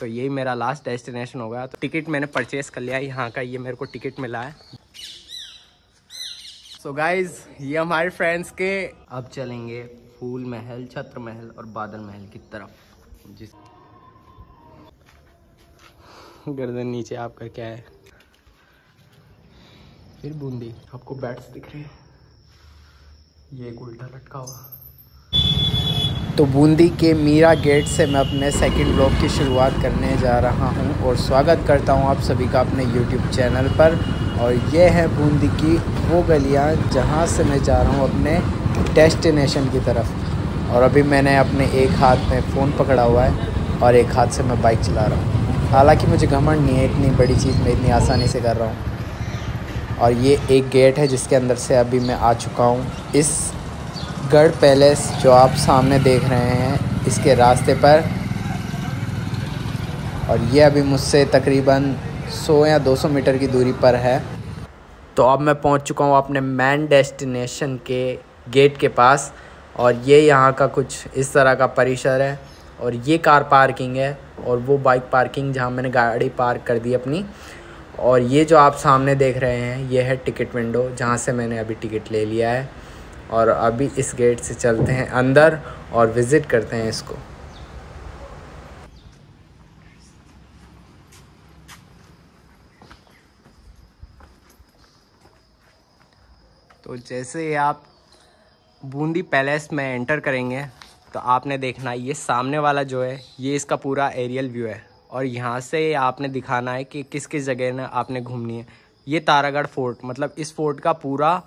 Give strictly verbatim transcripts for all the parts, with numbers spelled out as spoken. तो यही मेरा लास्ट डेस्टिनेशन होगा। तो टिकट मैंने परचेस कर लिया यहाँ का, ये मेरे को टिकट मिला है। सो so गाइज, ये हमारे फ्रेंड्स के, अब चलेंगे फूल महल, छत्र महल और बादल महल की तरफ। जिस गर्दन नीचे आपका क्या है, फिर बूंदी। आपको बैट्स दिख रहे हैं, ये एक उल्टा लटका हुआ। तो बूंदी के मीरा गेट से मैं अपने सेकंड ब्लॉग की शुरुआत करने जा रहा हूं और स्वागत करता हूं आप सभी का अपने यूट्यूब चैनल पर। और ये है बूंदी की वो गलियां जहां से मैं जा रहा हूं अपने डेस्टिनेशन की तरफ। और अभी मैंने अपने एक हाथ में फ़ोन पकड़ा हुआ है और एक हाथ से मैं बाइक चला रहा हूँ। हालांकि मुझे घमंड नहीं है, इतनी बड़ी चीज़ मैं इतनी आसानी से कर रहा हूँ। और ये एक गेट है जिसके अंदर से अभी मैं आ चुका हूँ। इस गढ़ पैलेस जो आप सामने देख रहे हैं, इसके रास्ते पर, और ये अभी मुझसे तकरीबन सौ या दो सौ मीटर की दूरी पर है। तो अब मैं पहुँच चुका हूँ अपने मेन डेस्टिनेशन के गेट के पास। और ये यहाँ का कुछ इस तरह का परिसर है, और ये कार पार्किंग है और वो बाइक पार्किंग जहाँ मैंने गाड़ी पार्क कर दी अपनी। और ये जो आप सामने देख रहे हैं, ये है टिकट विंडो जहाँ से मैंने अभी टिकट ले लिया है। और अभी इस गेट से चलते हैं अंदर और विज़िट करते हैं इसको। तो जैसे आप बूंदी पैलेस में एंटर करेंगे तो आपने देखना ये सामने वाला जो है, ये इसका पूरा एरियल व्यू है। और यहाँ से आपने दिखाना है कि किस किस जगह ना आपने घूमनी है। ये तारागढ़ फोर्ट, मतलब इस फोर्ट का पूरा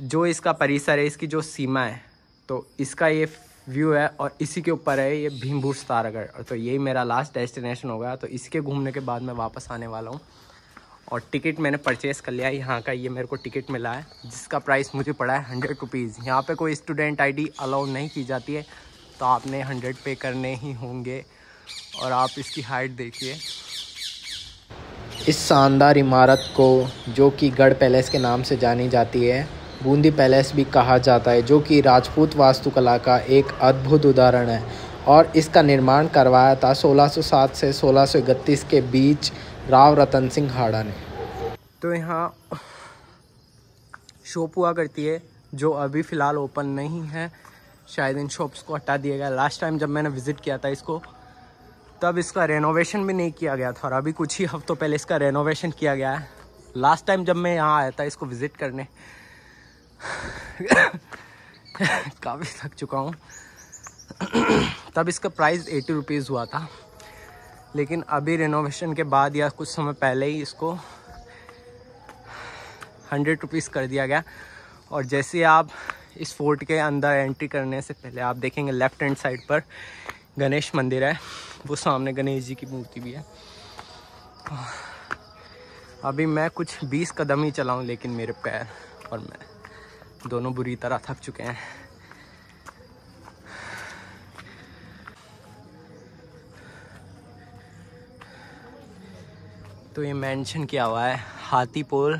जो इसका परिसर है, इसकी जो सीमा है, तो इसका ये व्यू है। और इसी के ऊपर है ये भीमभूष तारागढ़। तो यही मेरा लास्ट डेस्टिनेशन होगा। तो इसके घूमने के बाद मैं वापस आने वाला हूँ। और टिकट मैंने परचेस कर लिया है यहाँ का, ये मेरे को टिकट मिला है जिसका प्राइस मुझे पड़ा है हंड्रेड रुपीज़। यहाँ पे कोई स्टूडेंट आईडी अलाउ नहीं की जाती है, तो आपने हंड्रेड पे करने ही होंगे। और आप इसकी हाइट देखिए, इस शानदार इमारत को जो कि गढ़ पैलेस के नाम से जानी जाती है, बूंदी पैलेस भी कहा जाता है, जो कि राजपूत वास्तुकला का एक अद्भुत उदाहरण है। और इसका निर्माण करवाया था सोलह सौ सात से सोलह सौ इकतीस के बीच राव रतन सिंह हाड़ा ने। तो यहाँ शॉप हुआ करती है जो अभी फ़िलहाल ओपन नहीं है, शायद इन शॉप्स को हटा दिया गया। लास्ट टाइम जब मैंने विज़िट किया था इसको, तब इसका रेनोवेशन भी नहीं किया गया था, और अभी कुछ ही हफ्तों पहले इसका रेनोवेशन किया गया है। लास्ट टाइम जब मैं यहाँ आया था इसको विज़िट करने काफ़ी थक चुका हूँ, तब इसका प्राइस एटी रुपीज़ हुआ था। लेकिन अभी रेनोवेशन के बाद या कुछ समय पहले ही इसको हंड्रेड रुपीज़ कर दिया गया। और जैसे आप इस फोर्ट के अंदर एंट्री करने से पहले आप देखेंगे लेफ्ट हैंड साइड पर गणेश मंदिर है, वो सामने गणेश जी की मूर्ति भी है। अभी मैं कुछ बीस कदम ही चलाऊं, लेकिन मेरे पैर और मैं दोनों बुरी तरह थक चुके हैं। तो ये मेंशन किया हुआ है हाथी पोल,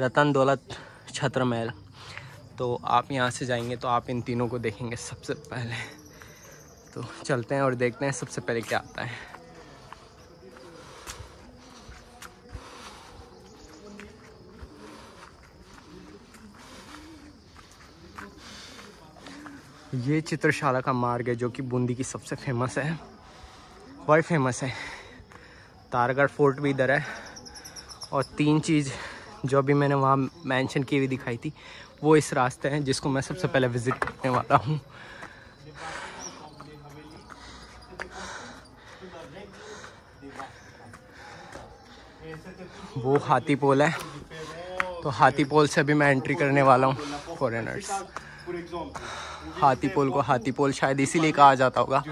रतन दौलत, छत्र महल। तो आप यहाँ से जाएंगे तो आप इन तीनों को देखेंगे सबसे पहले। तो चलते हैं और देखते हैं सबसे पहले क्या आता है। ये चित्रशाला का मार्ग है जो कि बूंदी की सबसे फेमस है, वर्ल्ड फेमस है। तारागढ़ फोर्ट भी इधर है, और तीन चीज़ जो भी मैंने वहाँ मेंशन की हुई दिखाई थी, वो इस रास्ते हैं जिसको मैं सबसे पहले विज़िट करने वाला हूँ। वो हाथी पोल है, तो हाथी पोल से भी मैं एंट्री करने वाला हूँ। फॉरेनर्स हाथी पोल को हाथी पोल शायद इसीलिए कहा जाता होगा।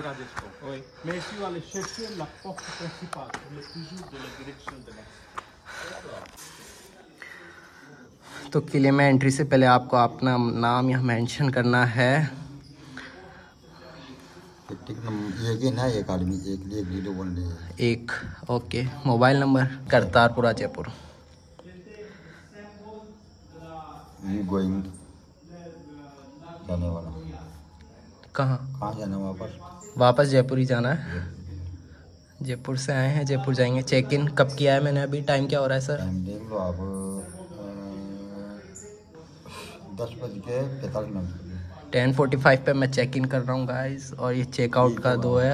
तो किले में एंट्री से पहले आपको अपना नाम यहाँ मेंशन करना है। एक okay, mobile number Kartarpura Jaipur. जाने वाला कहाँ कहाँ जाना, वापस वापस जयपुर ही जाना है। जयपुर से आए हैं, जयपुर जाएंगे। चेक इन कब किया है मैंने? अभी टाइम क्या हो रहा है सर? देख लो आप, दस बज के पैंतालीस मिनट, टेन फोर्टी फाइव पे मैं चेक इन कर रहा हूँ गाइज। और ये चेकआउट का दो है,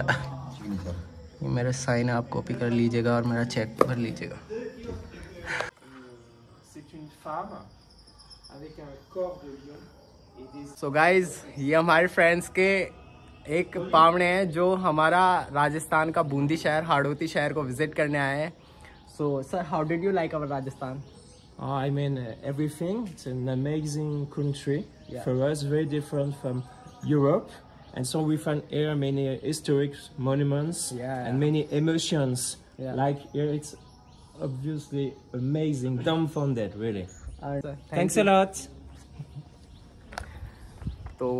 ये मेरा साइन आप कॉपी कर लीजिएगा और मेरा चेक कर लीजिएगा। सो so गाइज, ये हमारे फ्रेंड्स के एक पावने हैं जो हमारा राजस्थान का बूंदी शहर हाड़ौती शहर को विजिट करने आए हैं। So sir, how did you like our Rajasthan? I mean everything, it's an amazing country for us, very different from Europe. And so we found here many historic monuments, yeah, and many emotions. Yeah. Like here, it's obviously amazing, dumbfounded, really. Right, so, thank Thanks you. a lot. तो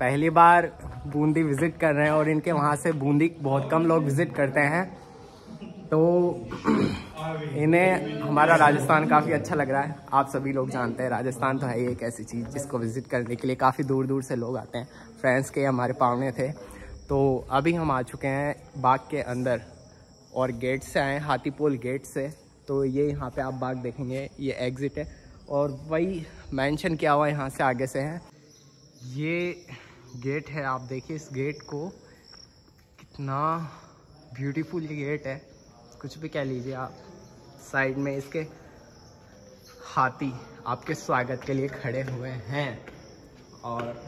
पहली बार Bundi visit कर रहे हैं और इनके वहाँ से बूंदी बहुत कम लोग विजिट करते हैं, तो इन्हें हमारा राजस्थान काफ़ी अच्छा लग रहा है। आप सभी लोग जानते हैं राजस्थान तो है ही एक ऐसी चीज़ जिसको विज़िट करने के लिए काफ़ी दूर दूर से लोग आते हैं। फ्रेंड्स के हमारे पावने थे। तो अभी हम आ चुके हैं बाग के अंदर और गेट से आए, हाथी पोल गेट से। तो ये यहाँ पे आप बाग देखेंगे, ये एग्ज़िट है और वही मेंशन किया हुआ यहाँ से आगे से है। ये गेट है, आप देखिए इस गेट को, कितना ब्यूटीफुल ये गेट है, कुछ भी कह लीजिए आप। साइड में इसके हाथी आपके स्वागत के लिए खड़े हुए हैं। और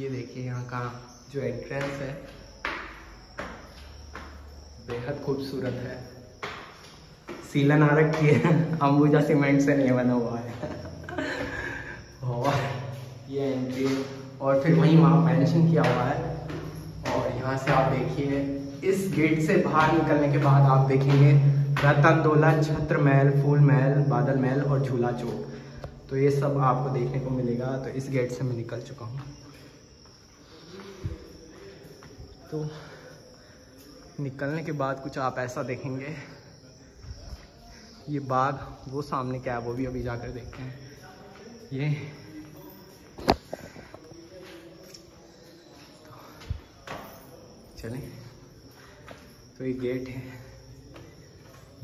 ये देखिए यहाँ का जो एंट्रेंस है बेहद खूबसूरत है, सीलन आ रखी है, अंबुजा सीमेंट से नहीं बना हुआ है। और ये एंट्री और फिर वहीं वहाँ मेंशन किया हुआ है। और यहाँ से आप देखिए, इस गेट से बाहर निकलने के बाद आप देखेंगे रतन दौलत, छत्र महल, फूल महल, बादल महल और झूला चौक, तो ये सब आपको देखने को मिलेगा। तो इस गेट से मैं निकल चुका हूँ, तो निकलने के बाद कुछ आप ऐसा देखेंगे। ये बाग, वो सामने क्या है वो भी अभी जाकर देखते हैं। ये चले, तो ये गेट है,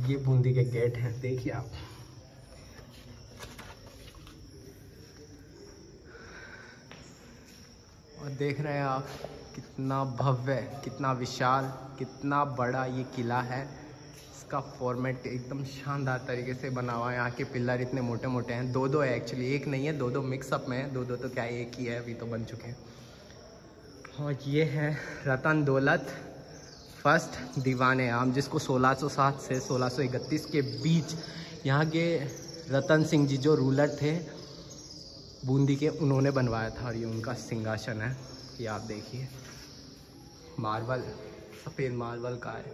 ये बूंदी के गेट हैं, देखिए आप। और देख रहे हैं आप कितना भव्य, कितना विशाल, कितना बड़ा ये किला है। इसका फॉर्मेट एकदम शानदार तरीके से बना हुआ है। यहाँ के पिलर इतने मोटे मोटे हैं, दो दो है एक्चुअली, एक नहीं है, दो दो मिक्सअप में है, दो दो तो क्या एक ही है, अभी तो बन चुके हैं। और ये है रतन दौलत फर्स्ट दीवान-ए-आम, जिसको सोलह सौ सात से सोलह सौ इकतीस के बीच यहाँ के रतन सिंह जी जो रूलर थे बूंदी के, उन्होंने बनवाया था। और ये उनका सिंहासन है, ये आप देखिए, मार्बल, सफ़ेद मार्बल का है,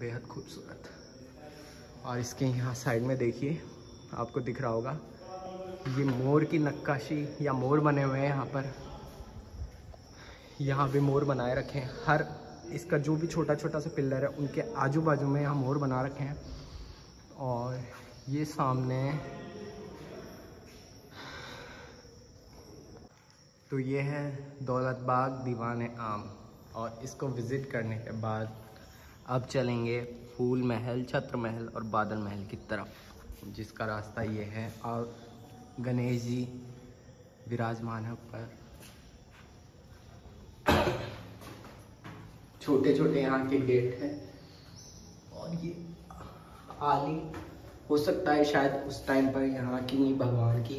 बेहद खूबसूरत। और इसके यहाँ साइड में देखिए, आपको दिख रहा होगा ये मोर की नक्काशी या मोर बने हुए हैं यहाँ पर, यहाँ भी मोर बनाए रखे हैं। हर इसका जो भी छोटा छोटा सा पिलर है उनके आजू बाजू में यहाँ मोर बना रखे हैं। और ये सामने, तो ये है दौलत बाग दीवान-ए-आम। और इसको विज़िट करने के बाद अब चलेंगे फूल महल, छत्र महल और बादल महल की तरफ, जिसका रास्ता ये है। और गणेश जी विराजमान है ऊपर, छोटे छोटे यहाँ के गेट हैं। और ये आली, हो सकता है शायद उस टाइम पर यहाँ की भगवान की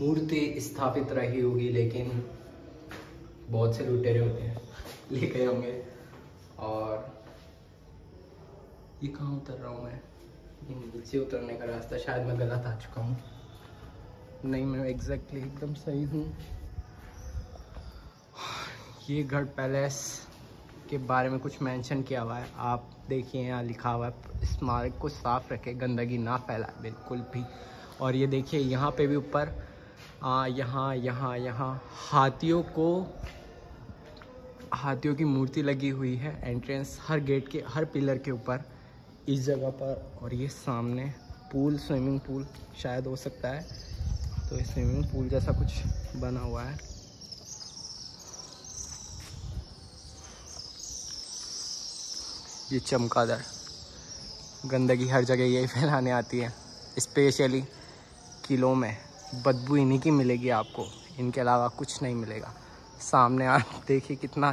मूर्ति स्थापित रही होगी, लेकिन बहुत से लुटेरे होते हैं, ले गए होंगे। और ये कहाँ उतर रहा हूँ मैं? ये नीचे उतरने का रास्ता, शायद मैं गलत आ चुका हूँ, नहीं मैं एग्जैक्टली एकदम सही हूँ। ये गढ़ पैलेस के बारे में कुछ मेंशन किया हुआ है, आप देखिए यहाँ लिखा हुआ है, स्मारक को साफ रखें, गंदगी ना फैलाएं बिल्कुल भी। और ये देखिए यहाँ पे भी ऊपर, यहाँ यहाँ यहाँ हाथियों को, हाथियों की मूर्ति लगी हुई है एंट्रेंस, हर गेट के हर पिलर के ऊपर, इस जगह पर। और ये सामने पूल, स्विमिंग पूल शायद हो सकता है, तो ये स्विमिंग पूल जैसा कुछ बना हुआ है। ये चमकादड़, गंदगी हर जगह यही फैलाने आती है, स्पेशली किलों में बदबू इन्हीं की मिलेगी आपको, इनके अलावा कुछ नहीं मिलेगा। सामने आप देखिए कितना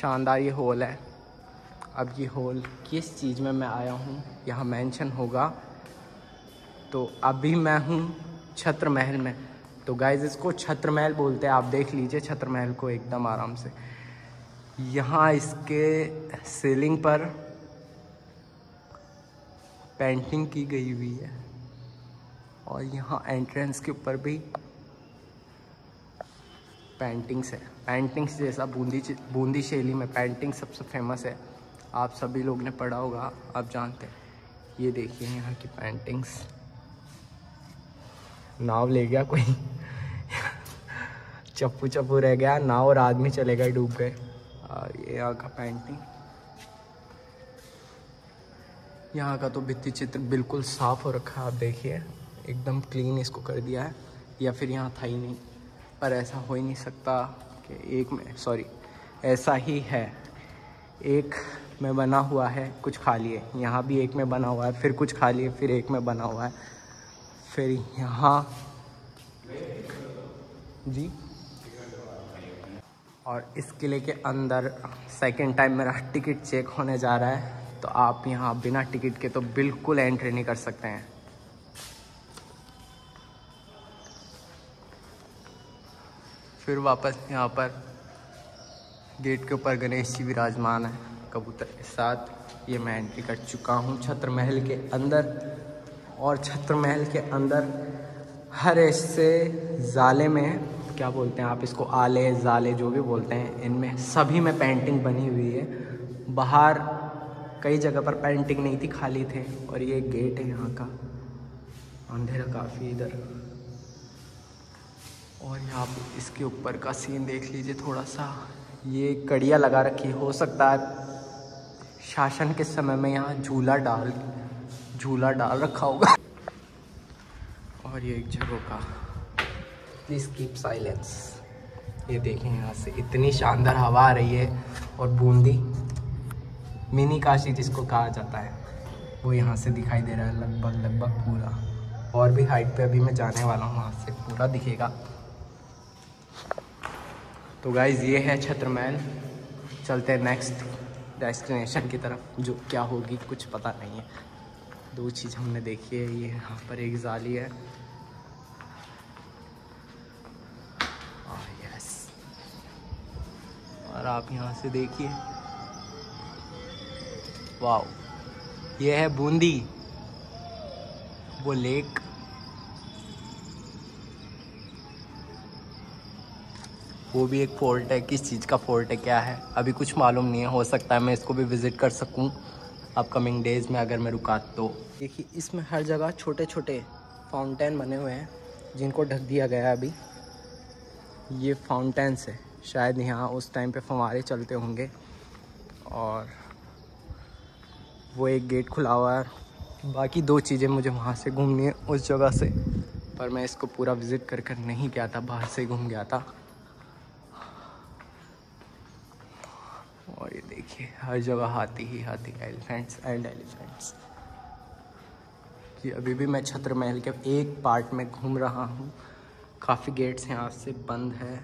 शानदार ये हॉल है। अब ये हॉल किस चीज़ में मैं आया हूँ यहाँ मेंशन होगा। तो अभी मैं हूँ छत्र महल में, तो गाइज इसको छत्र महल बोलते हैं, आप देख लीजिए छत्र महल को एकदम आराम से। यहाँ इसके सीलिंग पर पेंटिंग की गई हुई है और यहाँ एंट्रेंस के ऊपर भी पेंटिंग्स है। पेंटिंग्स जैसा बूंदी बूंदी शैली में पेंटिंग सबसे फेमस है, आप सभी लोग ने पढ़ा होगा, आप जानते हैं। ये देखिए यहाँ की पेंटिंग्स, नाव ले गया कोई चप्पू चप्पू रह गया नाव और आदमी चले गए, डूब गए। और ये यहाँ का पेंटिंग, यहाँ का तो भित्ति चित्र बिल्कुल साफ हो रखा है, आप देखिए एकदम क्लीन इसको कर दिया है, या फिर यहाँ था ही नहीं, पर ऐसा हो ही नहीं सकता कि एक में सॉरी ऐसा ही है, एक में बना हुआ है कुछ खाली है, यहाँ भी एक में बना हुआ है फिर कुछ खाली है फिर एक में बना हुआ है, फिर यहाँ जी। और इस किले के अंदर सेकेंड टाइम मेरा टिकट चेक होने जा रहा है, तो आप यहाँ बिना टिकट के तो बिल्कुल एंट्री नहीं कर सकते हैं। फिर वापस यहाँ पर गेट के ऊपर गणेश जी विराजमान है कबूतर के साथ। ये मैं एंट्री कर चुका हूँ छत्र महल के अंदर, और छत्र महल के अंदर हर ऐसे जाले में, क्या बोलते हैं आप इसको, आले जाले जो भी बोलते हैं, इनमें सभी में पेंटिंग बनी हुई है। बाहर कई जगह पर पेंटिंग नहीं थी, खाली थे। और ये गेट है यहाँ का, अंधेरा काफ़ी इधर, और यहाँ पे इसके ऊपर का सीन देख लीजिए थोड़ा सा। ये कड़िया लगा रखी, हो सकता है शासन के समय में यहाँ झूला डाल झूला डाल रखा होगा। और ये एक झरोखा, प्लीज़ कीप साइलेंस। ये देखें यहाँ से इतनी शानदार हवा आ रही है, और बूंदी मिनी काशी जिसको कहा जाता है वो यहाँ से दिखाई दे रहा है लगभग लगभग पूरा। और भी हाइट पे अभी मैं जाने वाला हूँ, वहाँ से पूरा दिखेगा। तो गाइज़ ये है छत्र महल, चलते हैं नेक्स्ट डेस्टिनेशन की तरफ, जो क्या होगी कुछ पता नहीं है। दो चीज़ हमने देखी है, ये यहाँ पर एक जाली है, oh, yes. और आप यहाँ से देखिए, वाह, ये है बूंदी, वो लेक। वो भी एक फोर्ट है, किस चीज़ का फोर्ट है क्या है अभी कुछ मालूम नहीं है, हो सकता है मैं इसको भी विज़िट कर सकूं अपकमिंग डेज़ में अगर मैं रुका तो। देखिए इसमें हर जगह छोटे छोटे फाउंटेन बने हुए हैं जिनको ढक दिया गया है अभी। ये फाउंटेन्स है, शायद यहाँ उस टाइम पे फव्वारे चलते होंगे। और वो एक गेट खुला हुआ है, बाकी दो चीज़ें मुझे वहाँ से घूमनी है उस जगह से, पर मैं इसको पूरा विज़िट कर कर नहीं गया था, बाहर से घूम गया था। और ये देखिए हर जगह हाथी ही हाथी, एलिफेंट्स एंड एलिफेंट्स। कि अभी भी मैं छत्र महल के एक पार्ट में घूम रहा हूँ, काफ़ी गेट्स यहाँ से बंद है।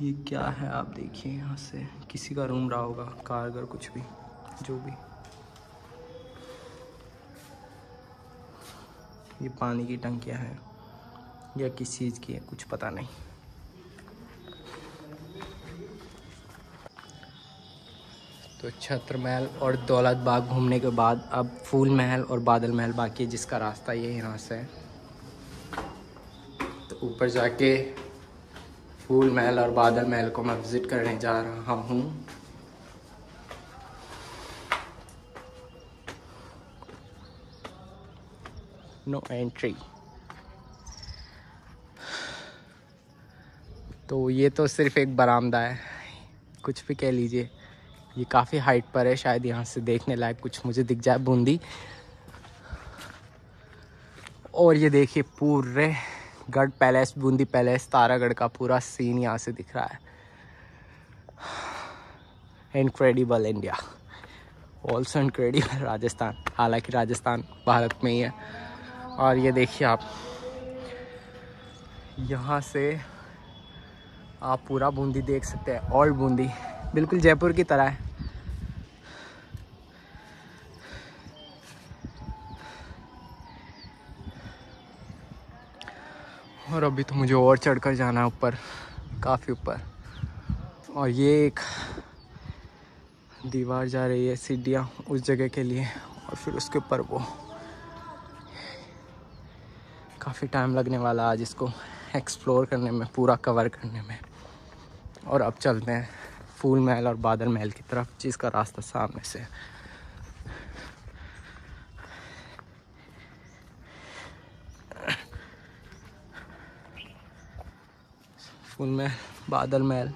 ये क्या है आप देखिए, यहाँ से किसी का रूम रहा होगा, कारगर कुछ भी जो भी। ये पानी की टंकियाँ हैं या किस चीज़ की है कुछ पता नहीं। तो छत्र महल और दौलत बाग घूमने के बाद अब फूल महल और बादल महल बाकी है, जिसका रास्ता ये यहाँ से है। तो ऊपर जाके फूल महल और बादल महल को मैं विज़िट करने जा रहा हूँ। No entry. तो ये तो सिर्फ़ एक बरामदा है, कुछ भी कह लीजिए। ये काफ़ी हाइट पर है, शायद यहाँ से देखने लायक कुछ मुझे दिख जाए, बूंदी। और ये देखिए पूरे गढ़ पैलेस, बूंदी पैलेस, तारागढ़ का पूरा सीन यहाँ से दिख रहा है। Incredible India, also incredible Rajasthan, हालांकि राजस्थान भारत में ही है। और ये देखिए आप, यहाँ से आप पूरा बूंदी देख सकते हैं, ओल्ड बूंदी, बिल्कुल जयपुर की तरह है। और अभी तो मुझे और चढ़कर जाना है ऊपर, काफ़ी ऊपर। और ये एक दीवार जा रही है, सीढ़ियाँ उस जगह के लिए, और फिर उसके ऊपर वो काफ़ी टाइम लगने वाला आज इसको एक्सप्लोर करने में, पूरा कवर करने में। और अब चलते हैं फूल महल और बादल महल की तरफ, जिसका रास्ता सामने से है। फूल महल, बादल महल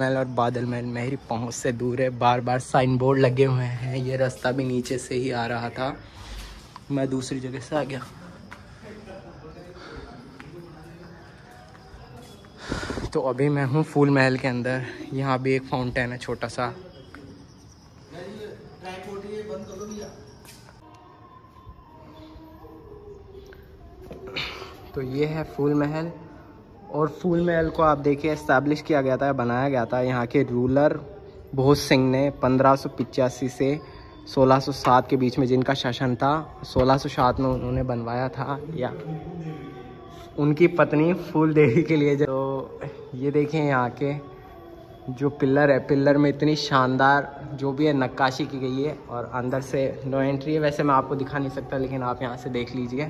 महल और बादल महल मेरी पहुंच से दूर है। बार बार साइन बोर्ड लगे हुए हैं। ये रास्ता भी नीचे से ही आ रहा था, मैं दूसरी जगह से आ गया। तो अभी मैं हूँ फूल महल के अंदर। यहाँ भी एक फाउंटेन है छोटा सा। तो ये है फूल महल। और फूल महल को आप देखिए, इस्टेब्लिश किया गया था, बनाया गया था यहाँ के रूलर भोज सिंह ने पंद्रह सौ पिचासी से सोलह सौ सात के बीच में जिनका शासन था। सोलह सौ सात में उन्होंने बनवाया था, या उनकी पत्नी फूल देवी के लिए। जो ये देखें यहाँ के जो पिलर है, पिलर में इतनी शानदार जो भी है नक्काशी की गई है। और अंदर से नो एंट्री है, वैसे मैं आपको दिखा नहीं सकता, लेकिन आप यहाँ से देख लीजिए,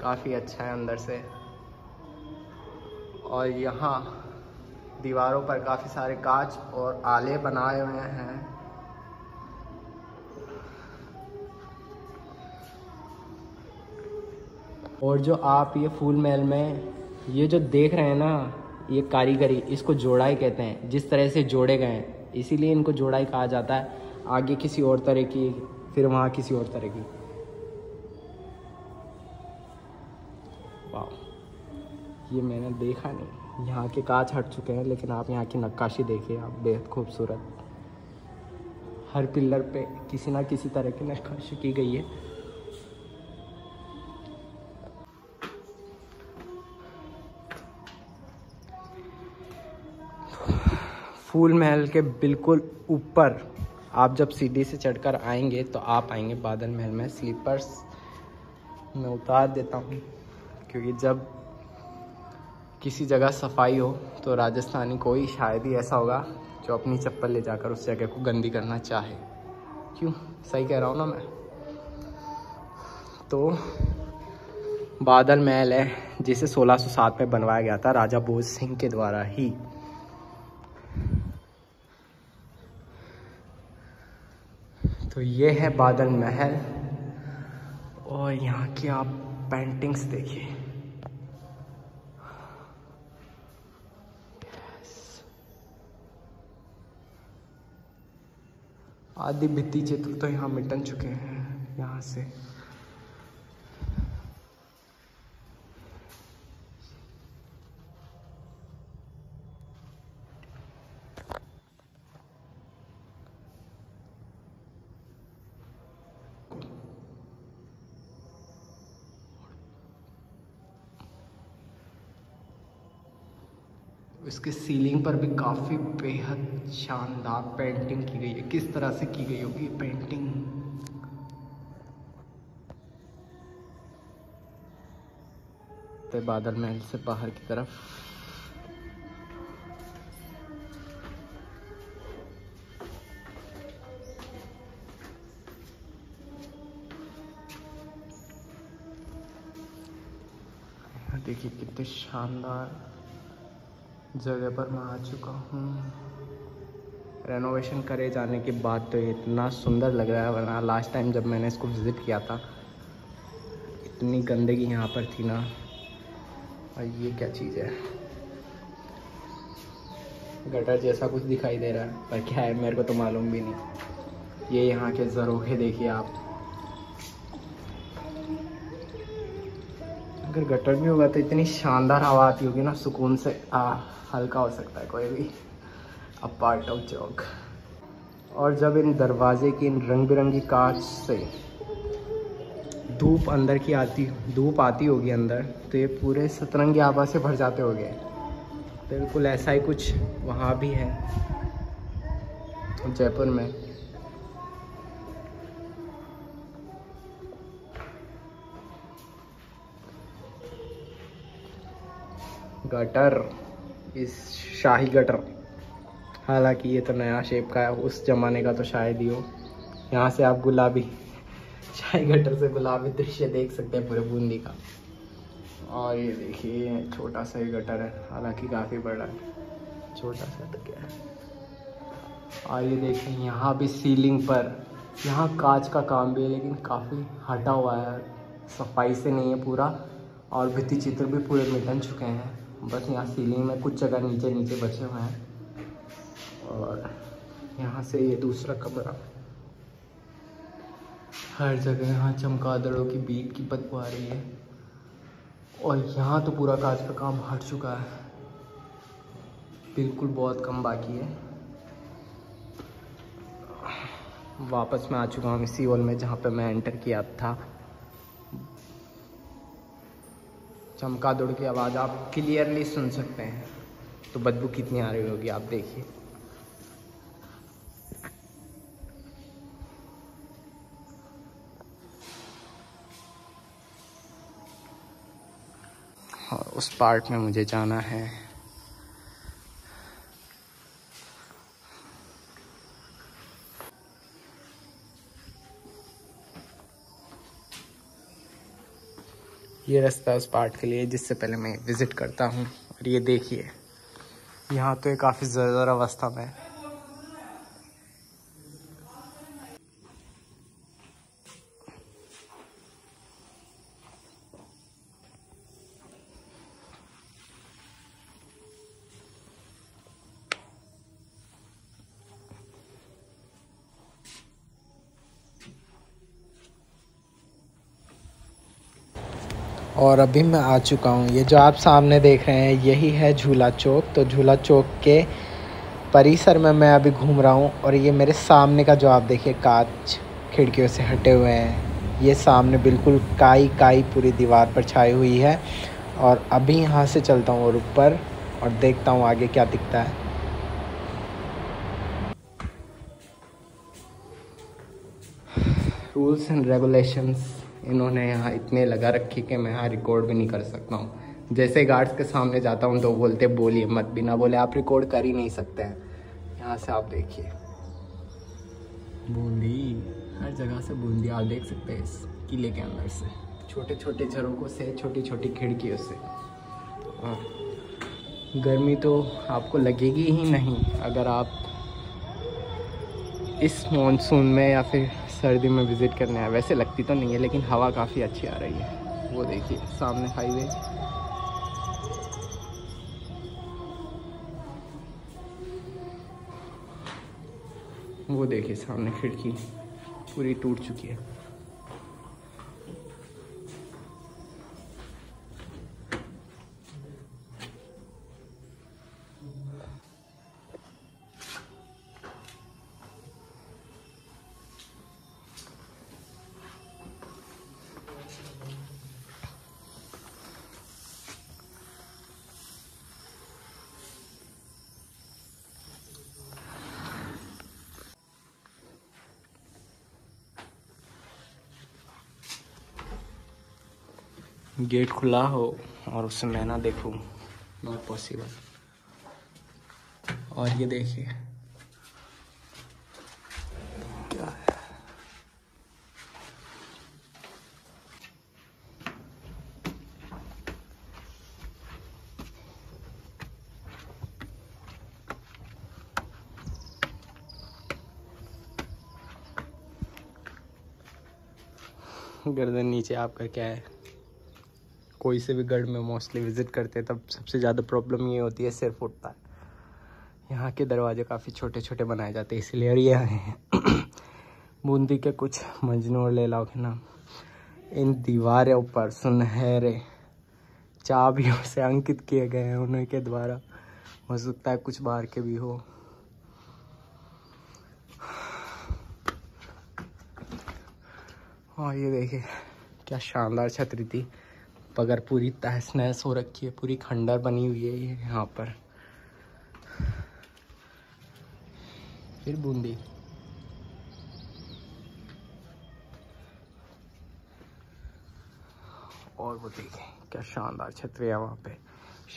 काफ़ी अच्छा है अंदर से। और यहाँ दीवारों पर काफ़ी सारे कांच और आले बनाए हुए हैं। और जो आप ये फूल महल में ये जो देख रहे हैं ना, ये कारीगरी, इसको जोड़ाई कहते हैं। जिस तरह से जोड़े गए हैं, इसीलिए इनको जोड़ाई कहा जाता है। आगे किसी और तरह की, फिर वहाँ किसी और तरह की। वाह, ये मैंने देखा नहीं। यहाँ के कांच हट चुके हैं, लेकिन आप यहाँ की नक्काशी देखिए आप, बेहद खूबसूरत। हर पिलर पे किसी ना किसी तरह की नक्काशी की गई है। फूल महल के बिल्कुल ऊपर आप जब सीढ़ी से चढ़कर आएंगे तो आप आएंगे बादल महल में। स्लीपर्स मैं उतार देता हूँ, क्योंकि जब किसी जगह सफाई हो तो राजस्थानी कोई शायद ही ऐसा होगा जो अपनी चप्पल ले जाकर उस जगह को गंदी करना चाहे। क्यों, सही कह रहा हूँ ना मैं? तो बादल महल है, जिसे सोलह सौ सात में बनवाया गया था राजा भोज सिंह के द्वारा ही। तो ये है बादल महल। और यहाँ की आप पेंटिंग्स देखिए, आदि भित्ति चित्र तो यहाँ मिटन चुके हैं यहाँ से। उसके सीलिंग पर भी काफ़ी बेहद शानदार पेंटिंग की गई है। किस तरह से की गई होगी पेंटिंग, तो बादल महल से बाहर की तरफ। देखिए कितने शानदार जगह पर मैं आ चुका हूँ। रेनोवेशन करे जाने के बाद तो इतना सुंदर लग रहा है, वरना लास्ट टाइम जब मैंने इसको विज़िट किया था इतनी गंदगी यहाँ पर थी ना। और ये क्या चीज़ है, गटर जैसा कुछ दिखाई दे रहा है, पर क्या है मेरे को तो मालूम भी नहीं। ये यहाँ के जरोखे देखिए आप, अगर गटर भी होगा तो इतनी शानदार हवा आती होगी ना, सुकून से आ हल्का हो सकता है कोई भी। A part of chowk. और जब इन दरवाजे की इन रंग बिरंगी कांच से धूप अंदर की आती धूप आती होगी अंदर, तो ये पूरे सतरंगी आभा से भर जाते हो गए। बिल्कुल ऐसा ही कुछ वहाँ भी है जयपुर में। गटर, इस शाही गटर, हालांकि ये तो नया शेप का है, उस जमाने का तो शायद ही हो। यहाँ से आप गुलाबी शाही गटर से गुलाबी दृश्य देख सकते हैं पूरे बूंदी का। और ये देखिए छोटा सा ये गटर है, हालांकि काफ़ी बड़ा है, छोटा सा तो क्या है। और ये देखिए यहाँ भी सीलिंग पर, यहाँ कांच का काम भी है लेकिन काफ़ी हटा हुआ है, सफाई से नहीं है पूरा। और भित्ति चित्र भी पूरे मिटन चुके हैं, बस यहाँ सीलिंग में कुछ जगह नीचे नीचे बचे हुए हैं। और यहाँ से ये दूसरा कमरा, हर जगह यहाँ चमगादड़ों की बीट की बदबू आ रही है। और यहाँ तो पूरा कांच का काम हट चुका है, बिल्कुल बहुत कम बाकी है। वापस मैं आ चुका हूँ इसी हॉल में जहाँ पे मैं एंटर किया था। चमगादड़ की आवाज़ आप क्लियरली सुन सकते हैं, तो बदबू कितनी आ रही होगी आप देखिए। और उस पार्ट में मुझे जाना है। ये रास्ता उस पार्ट के लिए जिससे पहले मैं विज़िट करता हूँ। और ये देखिए यहाँ तो ये काफ़ी जर्जर अवस्था में है। और अभी मैं आ चुका हूँ, ये जो आप सामने देख रहे हैं यही है झूला चौक। तो झूला चौक के परिसर में मैं अभी घूम रहा हूँ। और ये मेरे सामने का जो आप देखिए कांच खिड़कियों से हटे हुए हैं, ये सामने बिल्कुल काई काई पूरी दीवार पर छाई हुई है। और अभी यहाँ से चलता हूँ और ऊपर और देखता हूँ आगे क्या दिखता है। रूल्स एंड रेगुलेशंस इन्होंने यहाँ इतने लगा रखे कि मैं यहाँ रिकॉर्ड भी नहीं कर सकता हूँ। जैसे गार्ड्स के सामने जाता हूँ तो बोलते बोलिए मत, बिना बोले आप रिकॉर्ड कर ही नहीं सकते हैं। यहाँ से आप देखिए बूंदी, हर जगह से बूंदी आप देख सकते हैं। इस किले के अंदर से छोटे छोटे झरोकों से, छोटी छोटी खिड़कियों से। और गर्मी तो आपको लगेगी ही नहीं अगर आप इस मानसून में या फिर सर्दी में विज़िट करने आए। वैसे लगती तो नहीं है लेकिन हवा काफ़ी अच्छी आ रही है। वो देखिए सामने हाईवे, वो देखिए सामने खिड़की पूरी टूट चुकी है। गेट खुला हो और उससे मैं ना देखूँ, नॉट पॉसिबल। और ये देखिए क्या है, गर्दन नीचे आपका क्या है। कोई से भी गढ़ में मोस्टली विज़िट करते हैं तब सबसे ज़्यादा प्रॉब्लम ये होती है, सिर्फ उठता है। यहाँ के दरवाजे काफ़ी छोटे छोटे बनाए जाते हैं इसलिए। और ये है बूंदी के कुछ मजनू और लैला के नाम। इन दीवारों पर सुनहरे चाबियों से अंकित किए गए हैं उन्हीं के द्वारा, हो सकता है कुछ बाहर के भी हो। और ये देखिए क्या शानदार छतरी थी, मगर पूरी तहस नहस हो रखी है, पूरी खंडर बनी हुई है ये यहाँ पर। फिर बूंदी, और वो देखें क्या शानदार छतरी है वहाँ पे,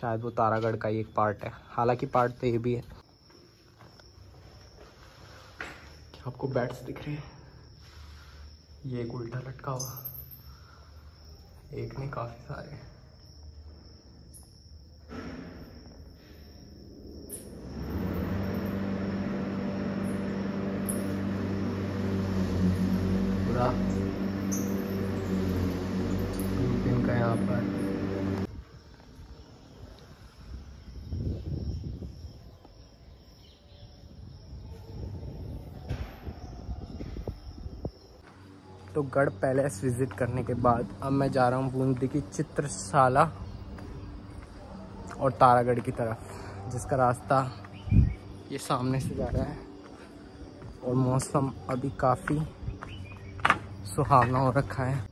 शायद वो तारागढ़ का ही एक पार्ट है, हालांकि पार्ट तो ये भी है। क्या आपको बैट्स दिख रहे हैं? ये एक उल्टा लटका हुआ, एक नहीं काफी सारे। पूरा यूपीएम का यहाँ पर तो गढ़ पैलेस विजिट करने के बाद अब मैं जा रहा हूँ बूंदी की चित्रशाला और तारागढ़ की तरफ, जिसका रास्ता ये सामने से जा रहा है। और मौसम अभी काफ़ी सुहावना हो रखा है।